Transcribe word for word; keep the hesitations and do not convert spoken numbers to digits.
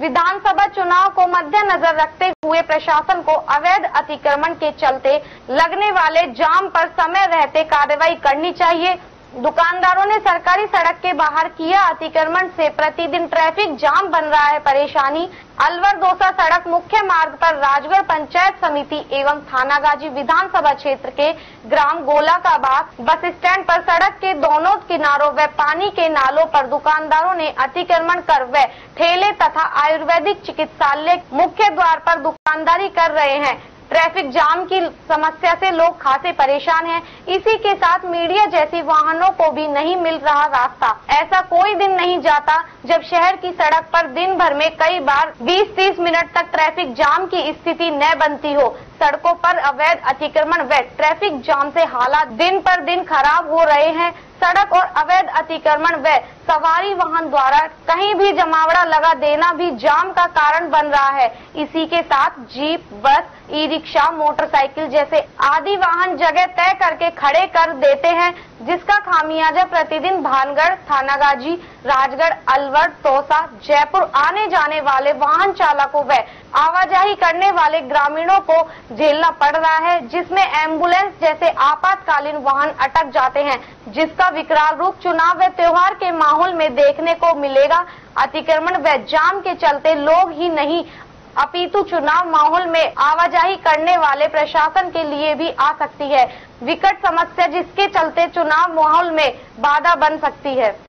विधानसभा चुनाव को मद्देनजर रखते हुए प्रशासन को अवैध अतिक्रमण के चलते लगने वाले जाम पर समय रहते कार्रवाई करनी चाहिए। दुकानदारों ने सरकारी सड़क के बाहर किया अतिक्रमण से प्रतिदिन ट्रैफिक जाम बन रहा है परेशानी। अलवर दौसा सड़क मुख्य मार्ग पर राजगढ़ पंचायत समिति एवं थानागाजी विधानसभा क्षेत्र के ग्राम गोला का बाग बस स्टैंड पर सड़क के दोनों किनारों व पानी के नालों पर दुकानदारों ने अतिक्रमण कर व ठेले तथा आयुर्वेदिक चिकित्सालय मुख्य द्वार पर दुकानदारी कर रहे हैं। ट्रैफिक जाम की समस्या से लोग खासे परेशान हैं। इसी के साथ मीडिया जैसी वाहनों को भी नहीं मिल रहा रास्ता। ऐसा कोई दिन नहीं जाता जब शहर की सड़क पर दिन भर में कई बार बीस तीस मिनट तक ट्रैफिक जाम की स्थिति न बनती हो। सड़कों पर अवैध अतिक्रमण व ट्रैफिक जाम से हालात दिन पर दिन खराब हो रहे हैं। सड़क और अवैध अतिक्रमण व सवारी वाहन द्वारा कहीं भी जमावड़ा लगा देना भी जाम का कारण बन रहा है। इसी के साथ जीप, बस, ई रिक्शा, मोटरसाइकिल जैसे आदि वाहन जगह तय करके खड़े कर देते हैं, जिसका खामियाजा प्रतिदिन भानगढ़, थानागाजी, राजगढ़, अलवर, दौसा, जयपुर आने जाने वाले वाहन चालकों व आवाजाही करने वाले ग्रामीणों को झेलना पड़ रहा है, जिसमें एम्बुलेंस जैसे आपातकालीन वाहन अटक जाते हैं, जिसका विकराल रूप चुनाव व त्योहार के माहौल में देखने को मिलेगा। अतिक्रमण व जाम के चलते लोग ही नहीं अपितु चुनाव माहौल में आवाजाही करने वाले प्रशासन के लिए भी आ सकती है विकट समस्या, जिसके चलते चुनाव माहौल में बाधा बन सकती है।